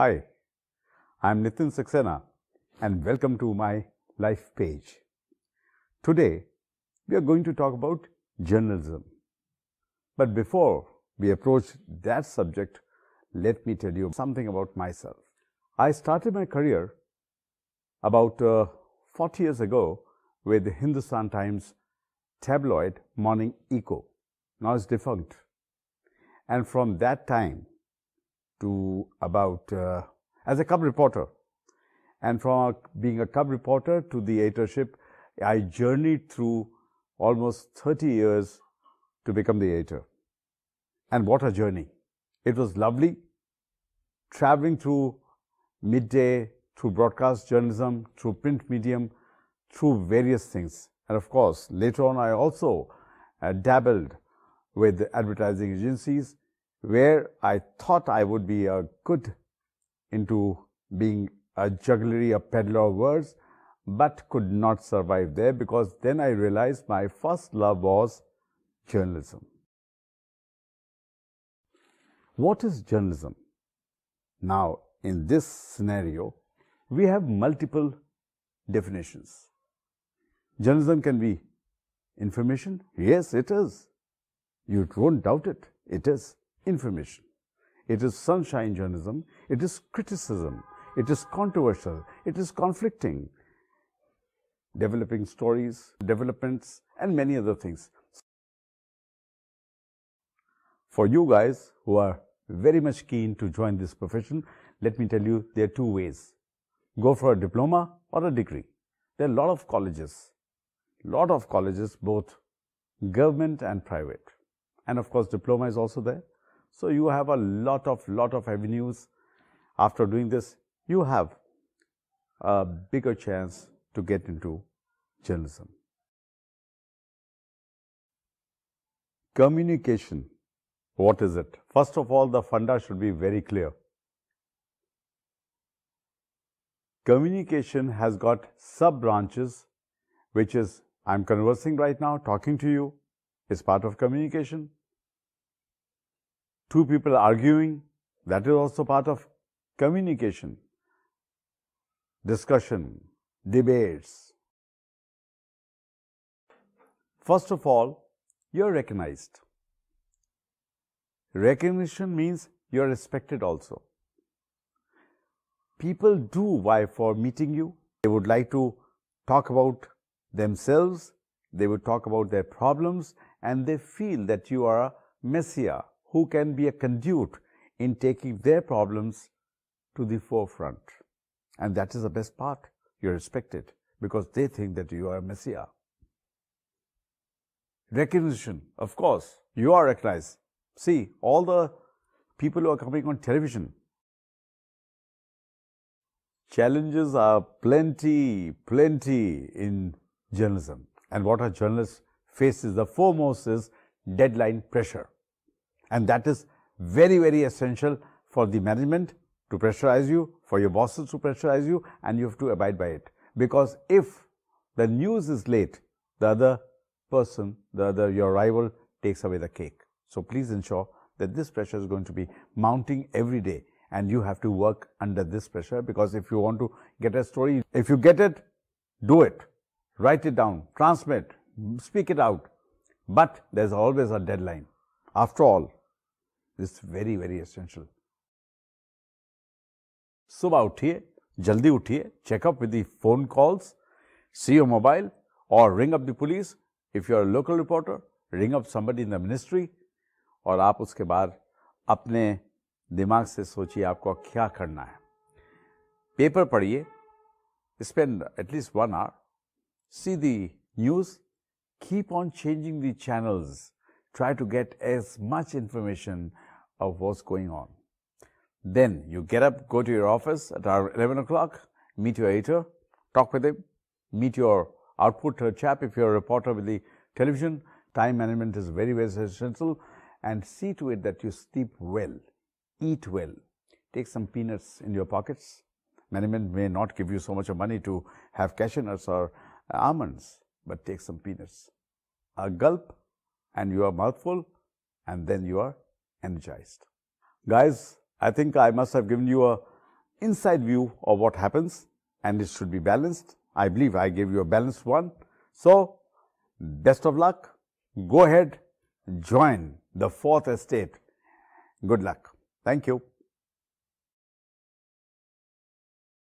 Hi, I'm Nitin Saxena and welcome to my life page. Today, we are going to talk about journalism. But before we approach that subject, let me tell you something about myself. I started my career about 40 years ago with the Hindustan Times tabloid Morning Echo. Now it's defunct. And from that time, to about as a cub reporter, and from being a cub reporter to the editorship, I journeyed through almost 30 years to become the editor. And what a journey. It was lovely traveling through midday, through broadcast journalism, through print medium, through various things. And of course, later on I also dabbled with advertising agencies, where I thought I would be good into being a jugglery, a peddler of words, but could not survive there, because then I realized my first love was journalism. What is journalism? Now, in this scenario, we have multiple definitions. Journalism can be information. Yes, it is. You won't doubt it. It is information. It is sunshine journalism. It is criticism. It is controversial. It is conflicting, developing stories, developments, and many other things. For you guys who are very much keen to join this profession, let me tell you there are two ways. Go for a diploma or a degree. There are a lot of colleges, both government and private. And of course, diploma is also there. So you have a lot of avenues. After doing this, you have a bigger chance to get into journalism. Communication. What is it? First of all, the funda should be very clear. Communication has got sub-branches, which is, I'm conversing right now, talking to you, is part of communication. Two people arguing, that is also part of communication. Discussion, debates. First of all, you're recognized. Recognition means you're respected also. People do vie for meeting you. They would like to talk about themselves. They would talk about their problems, and they feel that you are a messiah who can be a conduit in taking their problems to the forefront. And that is the best part. You're respected because they think that you are a messiah. Recognition, of course, you are recognized. See, all the people who are coming on television. Challenges are plenty in journalism. And what a journalist faces, the foremost is deadline pressure. And that is very essential for the management to pressurize you, for your bosses to pressurize you, and you have to abide by it. Because if the news is late, the other person, your rival, takes away the cake. So please ensure that this pressure is going to be mounting every day, and you have to work under this pressure, because if you want to get a story, if you get it, do it. Write it down, transmit, speak it out. But there's always a deadline. After all, it's very essential. Subah uthiye, jaldi uthiye, check up with the phone calls, see your mobile, or ring up the police. If you're a local reporter, ring up somebody in the ministry, और आप उसके बाद अपने दिमाग से सोचिए आपको क्या करना है. पेपर पढ़िए, spend at least 1 hour. See the news, keep on changing the channels, try to get as much information of what's going on. Then you get up, go to your office at 11 o'clock, meet your editor, talk with him, meet your output chap if you're a reporter with the television. Time management is very essential, and see to it that you sleep well, eat well, take some peanuts in your pockets. Management may not give you so much of money to have cashew nuts or almonds, but take some peanuts. A gulp and you are mouthful, and then you are energized. Guys, I think I must have given you a inside view of what happens, and it should be balanced. I believe I gave you a balanced one. So, best of luck. Go ahead, join the fourth estate. Good luck. Thank you.